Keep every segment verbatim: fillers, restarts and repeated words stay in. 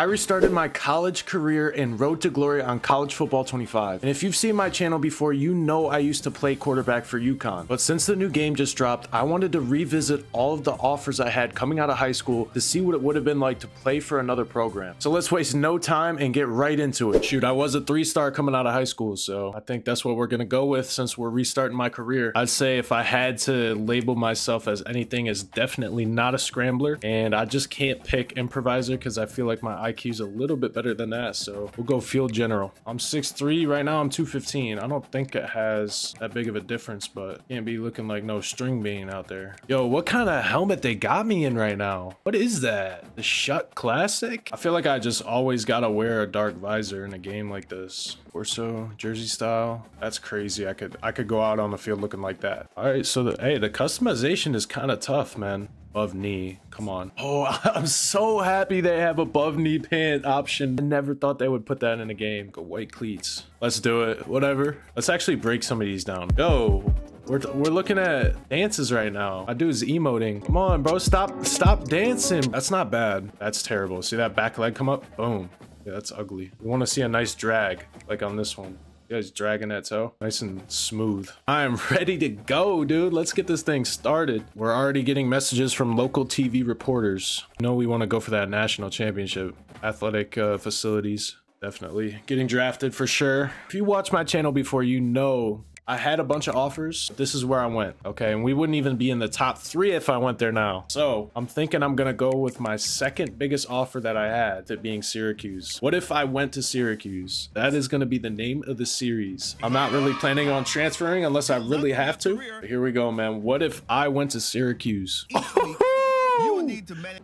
I restarted my college career in Road to Glory on College Football twenty-five. And if you've seen my channel before, you know I used to play quarterback for UConn. But since the new game just dropped, I wanted to revisit all of the offers I had coming out of high school to see what it would have been like to play for another program. So let's waste no time and get right into it. Shoot, I was a three-star coming out of high school, so I think that's what we're gonna go with since we're restarting my career. I'd say if I had to label myself as anything, it's definitely not a scrambler, and I just can't pick improviser because I feel like my I Q's a little bit better than that, so we'll go field general. I'm six three right now. I'm two fifteen. I don't think it has that big of a difference, but can't be looking like no string bean out there. Yo, what kind of helmet they got me in right now? What is that? The Shut Classic? I feel like I just always gotta wear a dark visor in a game like this. Corso jersey style. That's crazy. I could I could go out on the field looking like that. All right, so the, hey, the customization is kind of tough, man. Above knee, come on. Oh, I'm so happy they have above knee pant option. I never thought they would put that in a game. Go white cleats. Let's do it. Whatever. Let's actually break some of these down. Go. We're, we're looking at dances right now. My dude's emoting. Come on, bro. Stop. Stop dancing. That's not bad. That's terrible. See that back leg come up? Boom. Yeah, that's ugly. We want to see a nice drag like on this one. You guys dragging that toe? Nice and smooth. I am ready to go, dude. Let's get this thing started. We're already getting messages from local T V reporters. You know we want to go for that national championship. Athletic uh, facilities, definitely. Getting drafted for sure. If you watch my channel before, you know I had a bunch of offers. This is where I went, okay? And we wouldn't even be in the top three if I went there now. So I'm thinking I'm gonna go with my second biggest offer that I had, that being Syracuse. What if I went to Syracuse? That is gonna be the name of the series. I'm not really planning on transferring unless I really have to. But here we go, man. What if I went to Syracuse?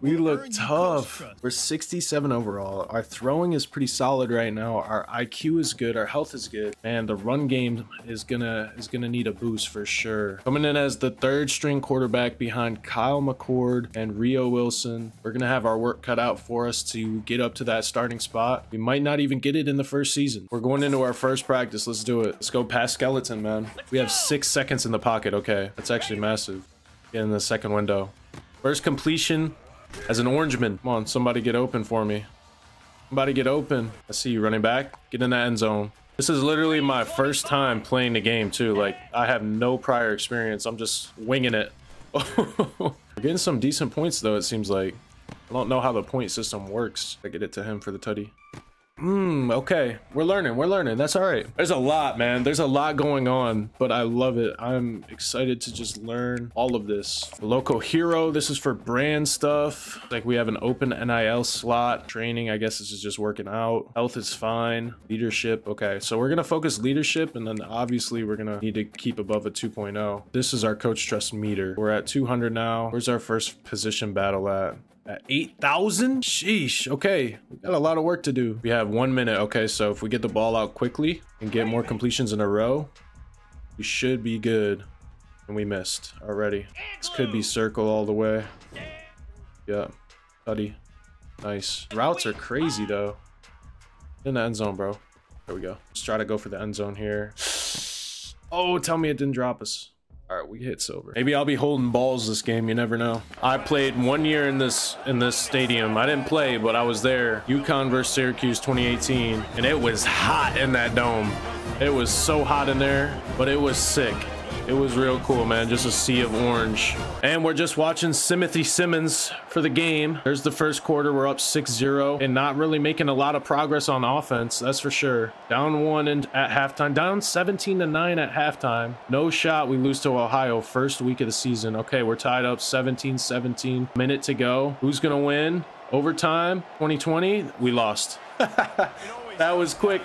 We look tough. We're sixty-seven overall. Our throwing is pretty solid right now. Our I Q is good. Our health is good. And the run game is gonna is gonna need a boost for sure. Coming in as the third string quarterback behind Kyle McCord and Rio Wilson. We're gonna have our work cut out for us to get up to that starting spot. We might not even get it in the first season. We're going into our first practice. Let's do it. Let's go past skeleton, man. We have six seconds in the pocket. Okay, that's actually massive. Get in the second window. First completion as an Orangeman. Come on, somebody get open for me. Somebody get open. I see you, running back. Get in that end zone. This is literally my first time playing the game too. Like, I have no prior experience. I'm just winging it. We're getting some decent points though, it seems like. I don't know how the point system works. I get it to him for the tutty. Hmm, okay. We're learning, we're learning. That's all right. There's a lot, man. There's a lot going on, but I love it. I'm excited to just learn all of this. The local hero, this is for brand stuff. Like, we have an open N I L slot. Training, I guess this is just working out. Health is fine. Leadership, okay. So we're gonna focus leadership, and then obviously we're gonna need to keep above a two point oh. This is our coach trust meter. We're at two hundred now. Where's our first position battle at? At eight thousand? Sheesh. Okay. We got a lot of work to do. We have one minute. Okay, so if we get the ball out quickly and get more completions in a row, we should be good. And we missed already. This could be circle all the way. Yeah. Buddy. Nice. Routes are crazy, though. In the end zone, bro. There we go. Let's try to go for the end zone here. Oh, tell me it didn't drop us. All right, we hit silver. Maybe I'll be holding balls this game. You never know. I played one year in this in this stadium. I didn't play, but I was there. UConn versus Syracuse twenty eighteen, and it was hot in that dome. It was so hot in there, but it was sick. It was real cool, man. Just a sea of orange. And we're just watching Timothy Simmons for the game. There's the first quarter. We're up six zero and not really making a lot of progress on offense. That's for sure. Down one and at halftime. Down seventeen to nine at halftime. No shot. We lose to Ohio first week of the season. Okay, we're tied up seventeen seventeen. Minute to go. Who's going to win? Overtime twenty twenty. We lost. That was quick.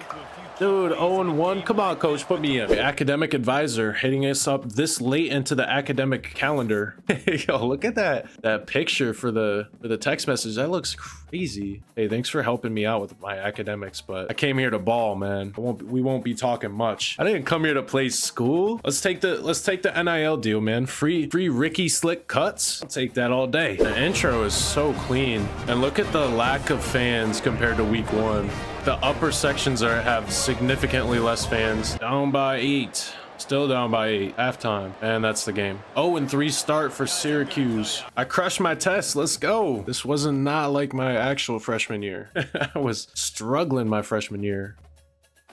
Dude, oh and one. Come on, coach. Put me in. The academic advisor hitting us up this late into the academic calendar. Yo, look at that. That picture for the for the text message. That looks crazy. Hey, thanks for helping me out with my academics, but I came here to ball, man. I won't, we won't be talking much. I didn't come here to play school. Let's take the let's take the N I L deal, man. Free free Ricky Slick cuts. I'll take that all day. The intro is so clean. And look at the lack of fans compared to week one. The upper sections are have significantly less fans. Down by eight. Still down by eight, halftime, and that's the game. oh and three start for Syracuse. I crushed my test, let's go. This wasn't not like my actual freshman year. I was struggling my freshman year.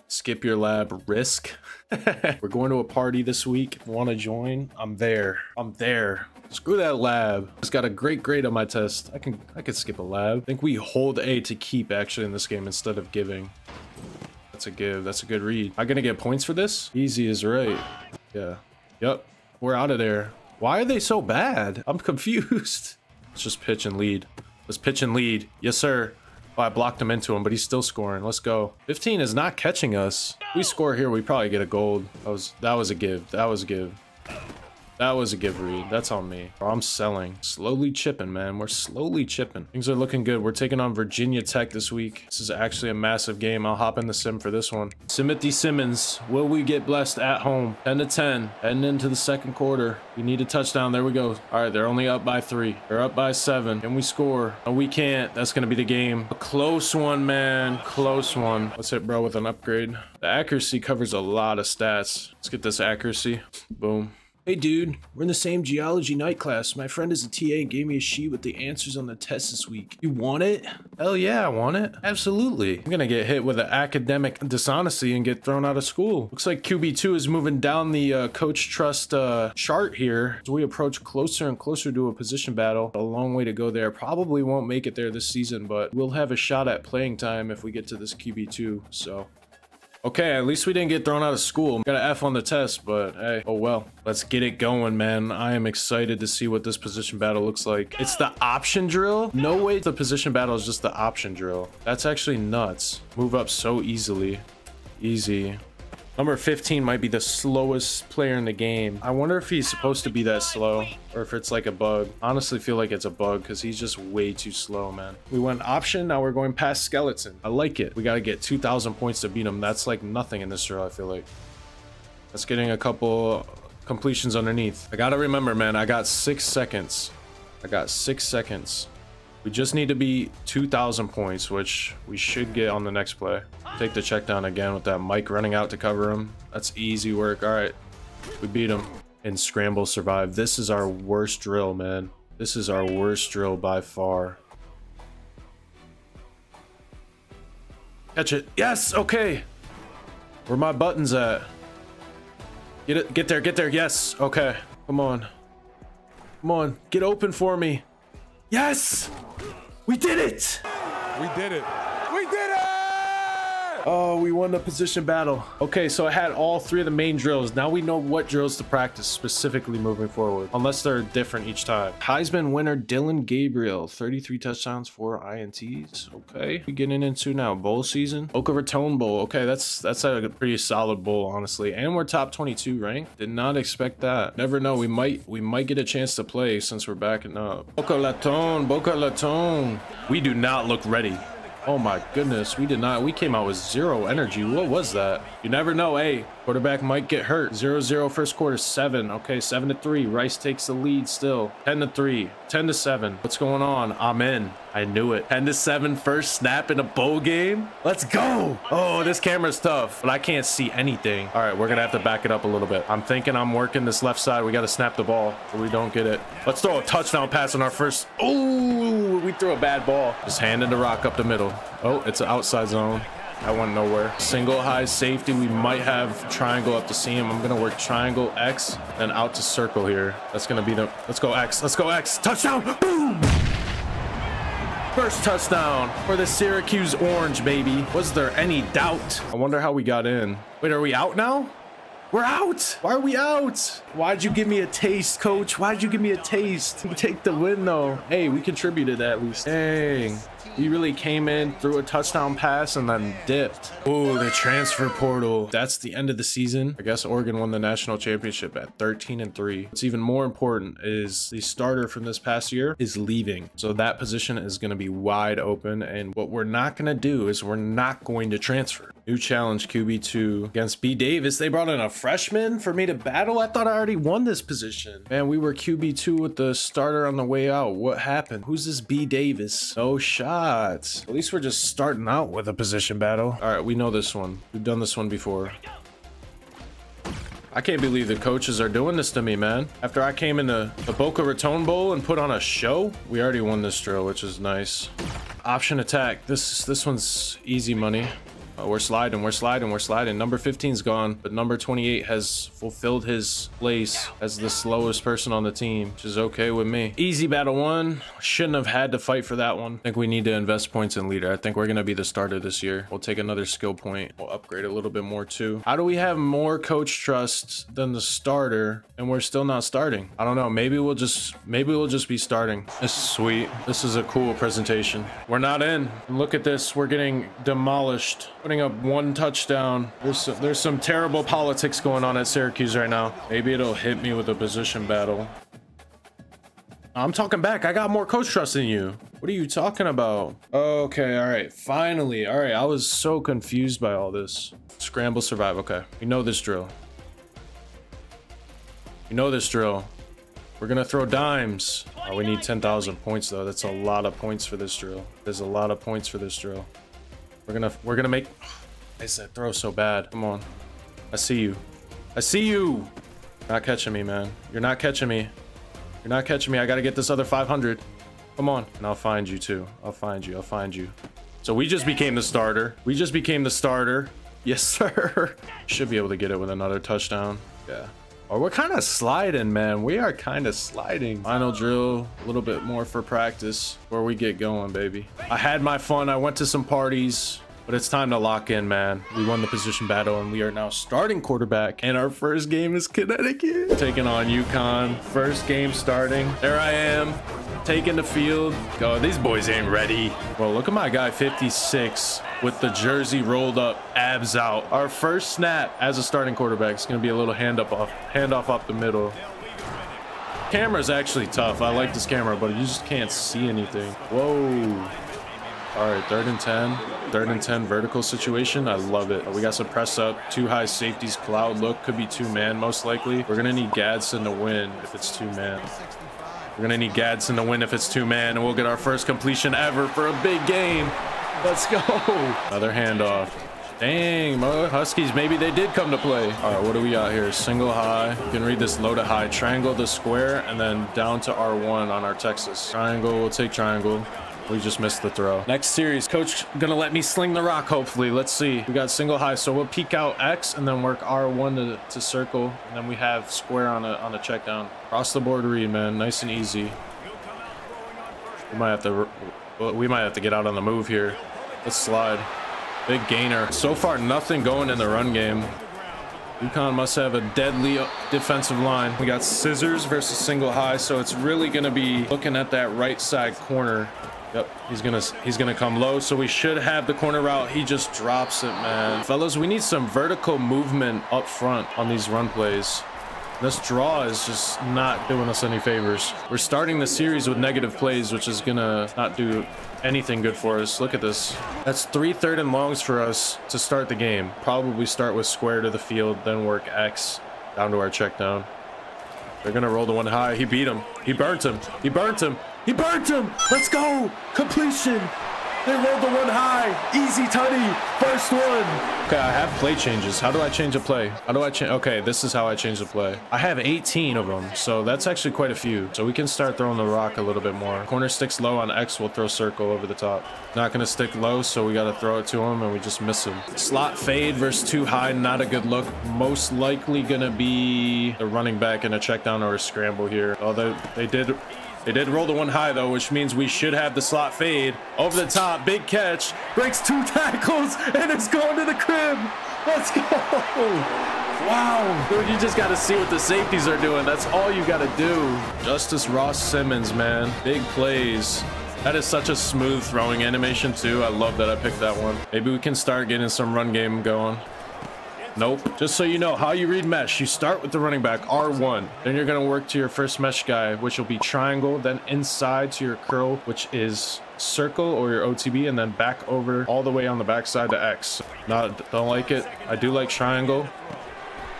Skip your lab, risk. We're going to a party this week. Want to join? I'm there. I'm there. Screw that lab. Just got a great grade on my test. I can I can skip a lab. I think we hold A to keep actually in this game instead of giving. That's a give. That's a good read. Am I gonna get points for this? Easy is right. Yeah. Yep. We're out of there. Why are they so bad? I'm confused. Let's just pitch and lead. Let's pitch and lead. Yes, sir. Oh, I blocked him into him, but he's still scoring. Let's go. fifteen is not catching us. If we score here, we probably get a gold. That was that was a give. That was a give. That was a give read. That's on me. Bro, I'm selling. Slowly chipping, man. We're slowly chipping. Things are looking good. We're taking on Virginia Tech this week. This is actually a massive game. I'll hop in the sim for this one. Timothy Simmons. Will we get blessed at home? ten to ten. Heading into the second quarter. We need a touchdown. There we go. All right, they're only up by three. They're up by seven. Can we score? No, we can't. That's going to be the game. A close one, man. Close one. Let's hit bro with an upgrade. The accuracy covers a lot of stats. Let's get this accuracy. Boom. Hey dude, we're in the same geology night class. My friend is a T A and gave me a sheet with the answers on the test this week. You want it? Hell yeah, I want it. Absolutely. I'm gonna get hit with an academic dishonesty and get thrown out of school. Looks like Q B two is moving down the uh, coach trust uh, chart here. As we approach closer and closer to a position battle, a long way to go there. Probably won't make it there this season, but we'll have a shot at playing time if we get to this Q B two, so. Okay, at least we didn't get thrown out of school. Got an F on the test, but hey, oh well. Let's get it going, man. I am excited to see what this position battle looks like. It's the option drill? No way the position battle is just the option drill. That's actually nuts. Move up so easily. Easy. Number fifteen might be the slowest player in the game. I wonder if he's supposed to be that slow or if it's like a bug. Honestly feel like it's a bug because he's just way too slow, man. We went option, now we're going past skeleton. I like it. We got to get two thousand points to beat him. That's like nothing in this drill, I feel like. That's getting a couple completions underneath. I gotta remember, man, I got six seconds. I got six seconds. We just need to be two thousand points, which we should get on the next play. Take the check down again with that Mike running out to cover him. That's easy work. All right, we beat him. And scramble survive. This is our worst drill, man. This is our worst drill by far. Catch it. Yes, okay. Where my buttons at? Get it, get there, get there, yes, okay. Come on, come on, get open for me. Yes, we did it. We did it, we did it! Oh, we won the position battle. Okay, so I had all three of the main drills. Now we know what drills to practice specifically moving forward, unless they're different each time. Heisman winner, Dylan Gabriel, thirty-three touchdowns, four I N Ts, okay. We getting into now, bowl season. Boca Raton Bowl, okay, that's that's a pretty solid bowl, honestly. And we're top twenty-two ranked. Did not expect that. Never know, we might we might get a chance to play since we're backing up. Boca Raton, Boca Raton. We do not look ready. Oh my goodness, we did not. We came out with zero energy. What was that? You never know. Hey, quarterback might get hurt. zero zero first quarter, seven. Okay, seven to three. Rice takes the lead still. ten to three, ten to seven. What's going on? I'm in. I knew it. ten to seven, first snap in a bowl game. Let's go. Oh, this camera's tough, but I can't see anything. All right, we're gonna have to back it up a little bit. I'm thinking I'm working this left side. We got to snap the ball so we don't get it. Let's throw a touchdown pass on our first. Oh, we threw a bad ball. Just handing the rock up the middle. Oh, it's an outside zone. That went nowhere. Single high safety. We might have triangle up to seam. I'm gonna work triangle X and out to circle here. That's gonna be the. Let's go X. Let's go X. Touchdown. Boom. First touchdown for the Syracuse Orange, baby. Was there any doubt? I wonder how we got in. Wait, are we out now? We're out. Why are we out? Why'd you give me a taste, coach? Why'd you give me a taste? We take the win, though. Hey, we contributed at least. Dang. He really came in, threw a touchdown pass, and then dipped. Oh, the transfer portal. That's the end of the season. I guess Oregon won the national championship at thirteen and three. What's even more important is the starter from this past year is leaving. So that position is going to be wide open. And what we're not going to do is we're not going to transfer. New challenge, Q B two against B. Davis. They brought in a freshman for me to battle. I thought I already won this position. Man, we were Q B two with the starter on the way out. What happened? Who's this B. Davis? No shot. At least we're just starting out with a position battle. All right, we know this one. We've done this one before. I can't believe the coaches are doing this to me, man. After I came into the Boca Raton Bowl and put on a show, we already won this drill, which is nice. Option attack. This this one's easy money. Oh, we're sliding, we're sliding, we're sliding. Number fifteen's gone, but number twenty-eight has fulfilled his place as the slowest person on the team, which is okay with me. Easy battle one. Shouldn't have had to fight for that one. I think we need to invest points in leader. I think we're going to be the starter this year. We'll take another skill point. We'll upgrade a little bit more too. How do we have more coach trust than the starter and we're still not starting? I don't know. Maybe we'll just, maybe we'll just be starting. This is sweet. This is a cool presentation. We're not in. Look at this. We're getting demolished. Putting up one touchdown. There's some, there's some terrible politics going on at Syracuse right now. Maybe it'll hit me with a position battle. I'm talking back. I got more coach trust than you. What are you talking about? Okay, all right. Finally. All right, I was so confused by all this. Scramble, survive. Okay, we know this drill. We know this drill. We're going to throw dimes. Oh, we need ten thousand points, though. That's a lot of points for this drill. There's a lot of points for this drill. We're gonna, we're gonna make, I said throw so bad. Come on. I see you. I see you. Not catching me, man. You're not catching me. You're not catching me. I gotta get this other five hundred. Come on. And I'll find you too. I'll find you. I'll find you. So we just became the starter. We just became the starter. Yes, sir. Should be able to get it with another touchdown. Yeah. Oh, we're kind of sliding, man. We are kind of sliding. Final drill, a little bit more for practice where we get going, baby. I had my fun. I went to some parties, but it's time to lock in, man. We won the position battle and we are now starting quarterback. And our first game is Connecticut. Taking on UConn. First game starting. There I am, taking the field. Oh, these boys ain't ready. Well, look at my guy, fifty-six. With the jersey rolled up, abs out. Our first snap as a starting quarterback is going to be a little hand up off, hand off up the middle. Camera's actually tough. I like this camera, but you just can't see anything. Whoa. All right, third and ten. Third and ten vertical situation. I love it. We got some press up. Two high safeties. Cloud look. Could be two man most likely. We're going to need Gadsden to win if it's two man. We're going to need Gadsden to win if it's two man. And we'll get our first completion ever for a big game. Let's go. Another handoff. Dang, bro. Huskies, maybe they did come to play. All right, what do we got here? Single high. You can read this low to high. Triangle to square, and then down to R one on our Texas. Triangle, we'll take triangle. We just missed the throw. Next series, coach gonna let me sling the rock, hopefully. Let's see. We got single high, so we'll peek out X and then work R one to, to circle. And then we have square on a, on a check down. Cross the board read, man. Nice and easy. We might have to... We might have to get out on the move here. Let's slide. Big gainer. So far, nothing going in the run game. UConn must have a deadly defensive line. We got scissors versus single high, so it's really going to be looking at that right side corner. Yep, he's gonna he's gonna come low, so we should have the corner route. He just drops it, man. Fellas, we need some vertical movement up front on these run plays. This draw is just not doing us any favors. We're starting the series with negative plays, which is gonna not do anything good for us. Look at this. That's three third and longs for us to start the game. Probably start with square to the field, then work X down to our check down. They're gonna roll the one high. He beat him. He burnt him. He burnt him. He burnt him. Let's go. Completion. They rolled the one high. Easy tutty. First one. Okay, I have play changes. How do I change a play? How do I change? Okay, this is how I change the play. I have eighteen of them, so that's actually quite a few. So we can start throwing the rock a little bit more. Corner sticks low on X. We'll throw circle over the top. Not going to stick low, so we got to throw it to him, and we just miss him. Slot fade versus too high. Not a good look. Most likely going to be the running back in a check down or a scramble here. Although they did... They did roll the one high, though, which means we should have the slot fade. Over the top, big catch. Breaks two tackles, and it's going to the crib. Let's go. Wow. Dude, you just got to see what the safeties are doing. That's all you got to do. Justice Ross Simmons, man. Big plays. That is such a smooth throwing animation, too. I love that I picked that one. Maybe we can start getting some run game going. Nope. Just so you know how you read mesh, you start with the running back R one, then you're going to work to your first mesh guy, which will be triangle, then inside to your curl, which is circle or your O T B, and then back over all the way on the backside to X. Not don't like it. I do like triangle.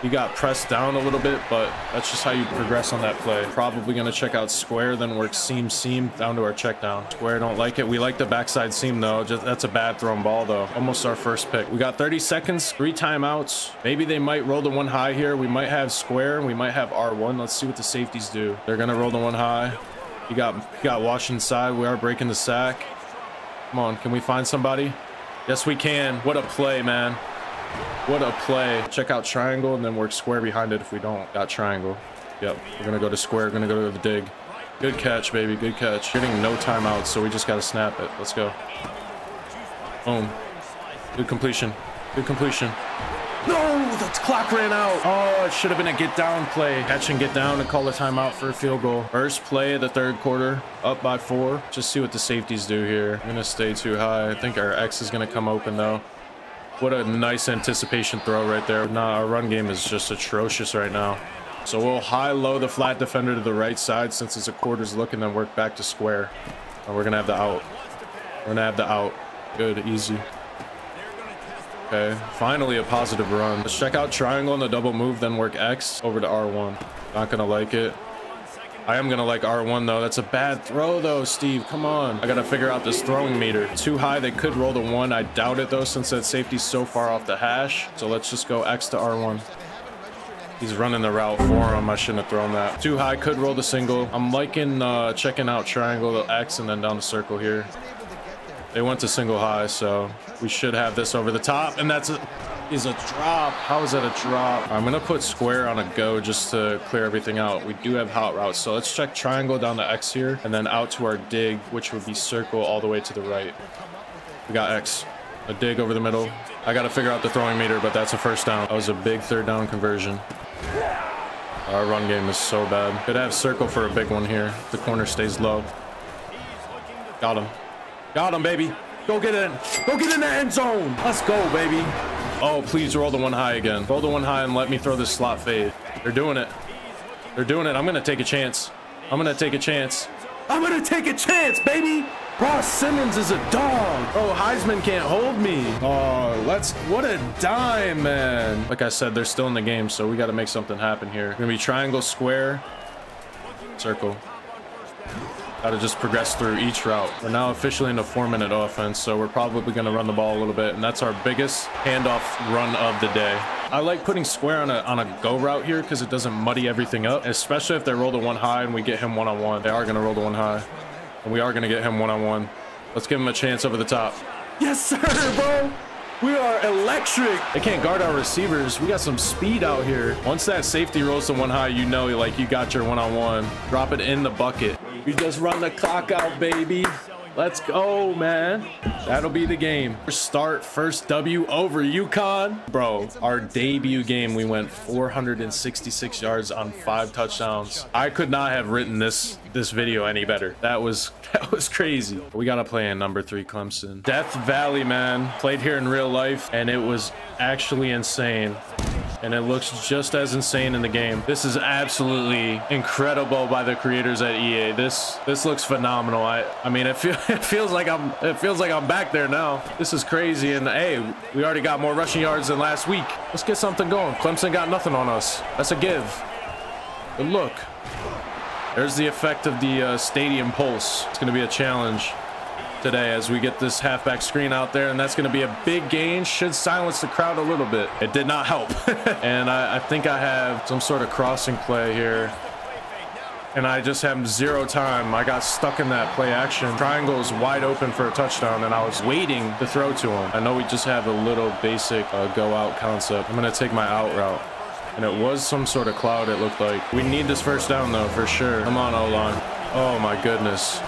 He got pressed down a little bit, but that's just how you progress on that play. Probably going to check out square, then work seam, seam, down to our check down. Square, don't like it. We like the backside seam, though. Just, that's a bad thrown ball, though. Almost our first pick. We got thirty seconds, three timeouts. Maybe they might roll the one high here. We might have square. We might have R one. Let's see what the safeties do. They're going to roll the one high. You got, you got Wash inside. We are breaking the sack. Come on. Can we find somebody? Yes, we can. What a play, man. What a play. Check out triangle and then work square behind it if we don't. Got triangle. Yep. We're going to go to square. Going to go to the dig. Good catch, baby. Good catch. Getting no timeouts, so we just got to snap it. Let's go. Boom. Good completion. Good completion. No! The clock ran out. Oh, it should have been a get down play. Catch and get down and call a timeout for a field goal. First play of the third quarter. Up by four. Just see what the safeties do here. I'm going to stay too high. I think our X is going to come open, though. What a nice anticipation throw right there. Nah, our run game is just atrocious right now. So we'll high-low the flat defender to the right side since it's a quarters look and then work back to square. And we're going to have the out. We're going to have the out. Good, easy. Okay, finally a positive run. Let's check out triangle on the double move, then work X over to R one. Not going to like it. I am going to like R one, though. That's a bad throw, though, Steve. Come on. I got to figure out this throwing meter. Too high. They could roll the one. I doubt it, though, since that safety's so far off the hash. So let's just go X to R one. He's running the route for him. I shouldn't have thrown that. Too high. Could roll the single. I'm liking uh, checking out triangle, the X, and then down the circle here. They went to single high, so we should have this over the top. And that's it. Is a drop. How is that a drop? I'm gonna put square on a go just to clear everything out. We do have hot routes, so let's check triangle down to X here and then out to our dig, which would be circle all the way to the right. We got X, a dig over the middle. I gotta figure out the throwing meter, but that's a first down. That was a big third down conversion. Our run game is so bad. Could have circle for a big one here. The corner stays low. Got him. Got him, baby. Go get it. Go get in the end zone. Let's go, baby. Oh, please roll the one high again. Roll the one high and let me throw this slot fade. They're doing it. They're doing it. I'm going to take a chance. I'm going to take a chance. I'm going to take a chance, baby. Ross Simmons is a dog. Oh, Heisman can't hold me. Oh, let's, what a dime, man. Like I said, they're still in the game, so we got to make something happen here. Going to be triangle, square, circle. Got to just progress through each route. We're now officially in a four-minute offense, so we're probably going to run the ball a little bit, and that's our biggest handoff run of the day. I like putting square on a, on a go route here because it doesn't muddy everything up, especially if they roll the one high and we get him one-on-one. They are going to roll the one high, and we are going to get him one-on-one. Let's give him a chance over the top. Yes, sir, bro! We are electric. They can't guard our receivers. We got some speed out here. Once that safety rolls to one high, you know, like you got your one-on-one. Drop it in the bucket. You just run the clock out, baby. Let's go, man. That'll be the game. First start, first W over UConn. Bro, our debut game, we went four hundred sixty-six yards on five touchdowns. I could not have written this this video any better. That was that was crazy. We got to play in number three, Clemson. Death Valley, man. Played here in real life, and it was actually insane. And it looks just as insane in the game. This is absolutely incredible by the creators at E A. This this looks phenomenal. I I mean, it, feel, it feels like I'm it feels like I'm back there now. This is crazy. And hey, we already got more rushing yards than last week. Let's get something going. Clemson got nothing on us. That's a give. But look, there's the effect of the uh, stadium pulse. It's going to be a challenge today as we get this halfback screen out there, and that's going to be a big gain. Should silence the crowd a little bit. It did not help. And I, I think I have some sort of crossing play here, and I just have zero time. I got stuck in that play action. Triangle is wide open for a touchdown, and I was waiting to throw to him. I know we just have a little basic uh, go out concept. I'm going to take my out route, and it was some sort of cloud, it looked like. We need this first down, though, for sure. Come on, O-line. Oh my goodness.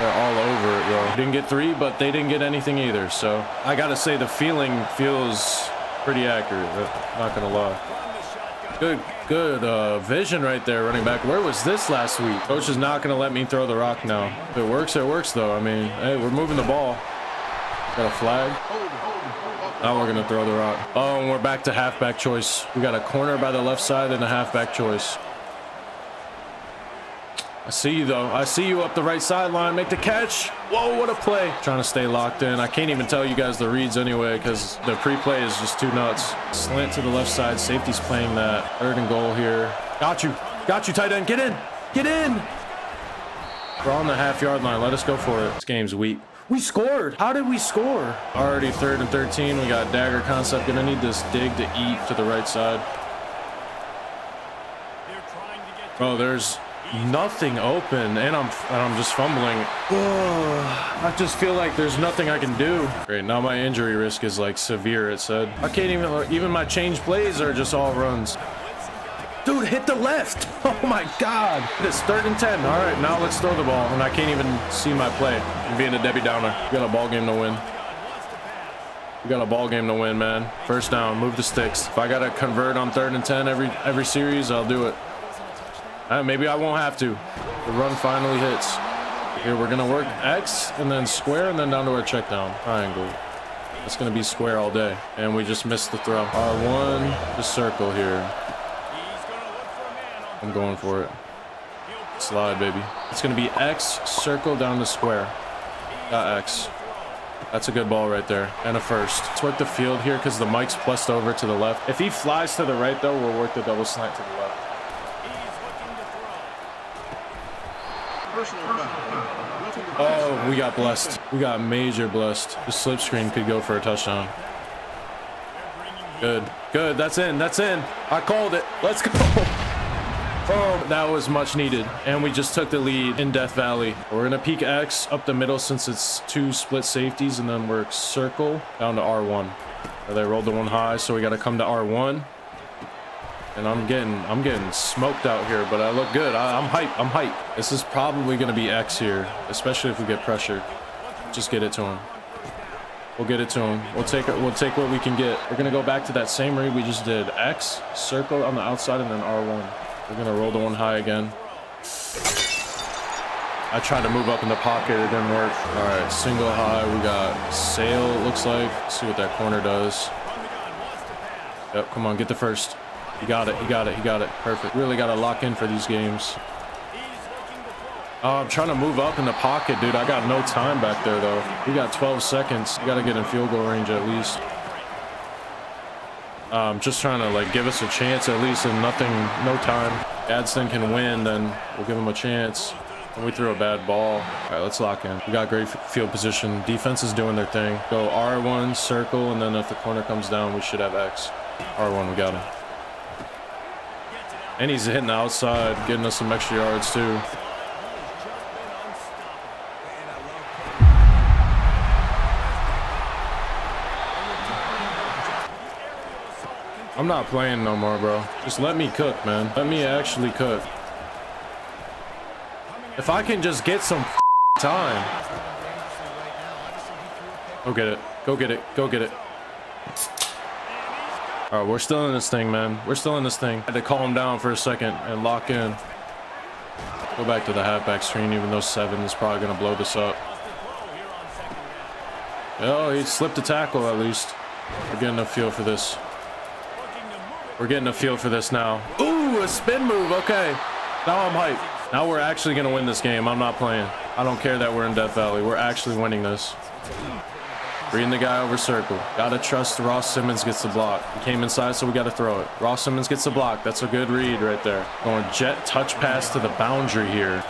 They're all over it, bro. Didn't get three, but they didn't get anything either. So I gotta say, the feeling feels pretty accurate. Not gonna lie. Good, good uh, vision right there, running back. Where was this last week? Coach is not gonna let me throw the rock now. If it works, it works, though. I mean, hey, we're moving the ball. Got a flag. Now we're gonna throw the rock. Oh, and we're back to halfback choice. We got a corner by the left side and a halfback choice. I I see you, though. I see you up the right sideline. Make the catch. Whoa, what a play. Trying to stay locked in. I can't even tell you guys the reads anyway because the pre-play is just too nuts. Slant to the left side. Safety's playing that. Third and goal here. Got you. Got you, tight end. Get in. Get in. We're on the half-yard line. Let us go for it. This game's weak. We scored. How did we score? Already third and thirteen. We got dagger concept. Gonna need this dig to eat to the right side. Oh, there's nothing open, and I'm and I'm just fumbling. Oh, I just feel like there's nothing I can do. Great. Now my injury risk is like severe. It said I can't even. Even my change plays are just all runs. Dude, hit the left. Oh my God. It's third and ten. All right, now let's throw the ball, and I can't even see my play. I'm being a Debbie Downer. We got a ball game to win. We got a ball game to win, man. First down. Move the sticks. If I gotta convert on third and ten every every series, I'll do it. Uh, maybe I won't have to. The run finally hits. Here, we're going to work X and then square and then down to our check down. Triangle. It's going to be square all day. And we just missed the throw. R one, the circle here. I'm going for it. Slide, baby. It's going to be X, circle, down to square. Got X. That's a good ball right there. And a first. Let's work the field here because the mic's plussed over to the left. If he flies to the right, though, we'll work the double slant to the left. Oh, we got blessed. We got major blessed. The slip screen could go for a touchdown. Good. Good. That's in. That's in. I called it. Let's go. Oh, that was much needed. And we just took the lead in Death Valley. We're going to peek X up the middle since it's two split safeties and then work circle down to R one. They rolled the one high, so we got to come to R one. And I'm getting, I'm getting smoked out here, but I look good. I, I'm hype. I'm hype. This is probably going to be X here, especially if we get pressure. Just get it to him. We'll get it to him. We'll take it. We'll take what we can get. We're going to go back to that same read we just did. X, circle on the outside, and then R one. We're going to roll the one high again. I tried to move up in the pocket. It didn't work. All right, single high. We got Sale, it looks like. Let's see what that corner does. Yep, come on. Get the first. He got it. He got it. He got it. Perfect. Really got to lock in for these games. Oh, I'm trying to move up in the pocket, dude. I got no time back there, though. We got twelve seconds. We got to get in field goal range at least. Um, just trying to, like, give us a chance at least and nothing, no time. Gadsden can win, then we'll give him a chance. And we threw a bad ball. All right, let's lock in. We got great field position. Defense is doing their thing. Go R one, circle, and then if the corner comes down, we should have X. R one, we got him. And he's hitting the outside, getting us some extra yards, too. I'm not playing no more, bro. Just let me cook, man. Let me actually cook. If I can just get some time. Go get it. Go get it. Go get it. All right, we're still in this thing, man. We're still in this thing. I had to calm down for a second and lock in. Go back to the halfback screen, even though seven is probably going to blow this up. Oh, he slipped a tackle at least. We're getting a feel for this. We're getting a feel for this now. Ooh, a spin move. Okay. Now I'm hyped. Now we're actually going to win this game. I'm not playing. I don't care that we're in Death Valley. We're actually winning this. Reading the guy over circle. Gotta trust Ross Simmons gets the block. He came inside, so we gotta throw it. Ross Simmons gets the block. That's a good read right there. Going jet touch pass to the boundary here.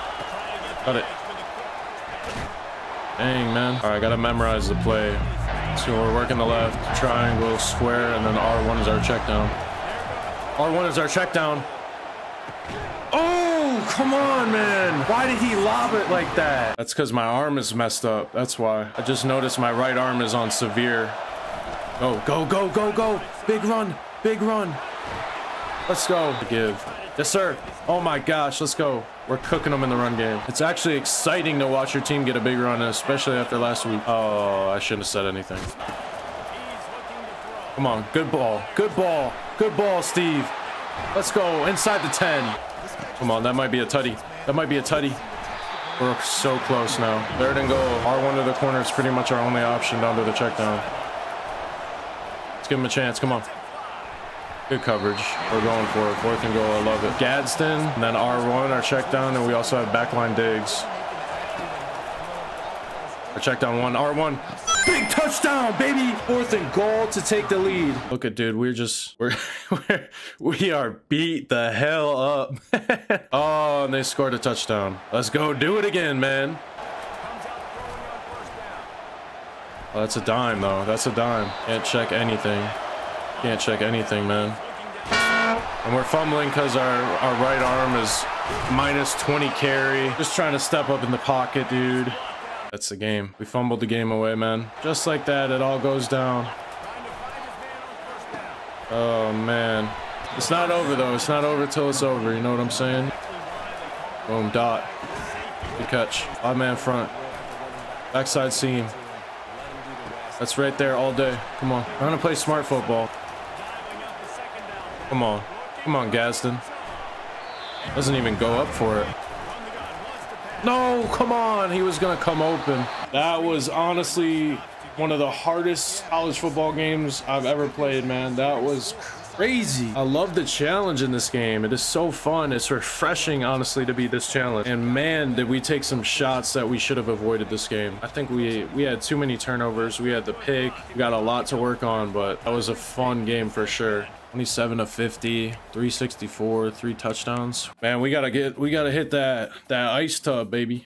Got it. Dang, man. All right, gotta memorize the play. So we're working the left, triangle, square, and then R one is our check down. R one is our check down. Oh, come on, man. Why did he lob it like that? That's because my arm is messed up. That's why. I just noticed my right arm is on severe. Go, go, go, go, go. Big run. Big run. Let's go. Give. Yes, sir. Oh, my gosh. Let's go. We're cooking them in the run game. It's actually exciting to watch your team get a big run, especially after last week. Oh, I shouldn't have said anything. Come on. Good ball. Good ball. Good ball, Steve. Let's go. Inside the ten. Come on, that might be a tutty. That might be a tutty. We're so close now. Third and goal. R one to the corner is pretty much our only option down to the check down. Let's give him a chance. Come on. Good coverage. We're going for it. Fourth and goal. I love it. Gadsden, and then R one, our check down, and we also have backline digs. Our check down one, R one. Big touchdown, baby. Fourth and goal to take the lead. Look at dude, we're just, we're, we're we are beat the hell up. Oh, and they scored a touchdown. Let's go do it again, man. Oh, that's a dime though. That's a dime. Can't check anything. Can't check anything, man. And we're fumbling because our, our right arm is minus twenty carry. Just trying to step up in the pocket, dude. That's the game. We fumbled the game away, man. Just like that, it all goes down. Oh, man. It's not over, though. It's not over till it's over. You know what I'm saying? Boom, dot. Good catch. Odd man front. Backside seam. That's right there all day. Come on. I'm going to play smart football. Come on. Come on, Gadsden. Doesn't even go up for it. No, come on. He was going to come open. That was honestly one of the hardest college football games I've ever played, man. That was crazy. I love the challenge in this game. It is so fun. It's refreshing, honestly, to be this challenge. And man, did we take some shots that we should have avoided this game. I think we we had too many turnovers. We had the pick. We got a lot to work on, but that was a fun game for sure. twenty-seven of fifty, three sixty-four, three touchdowns. Man, we gotta get, we gotta hit that that ice tub, baby.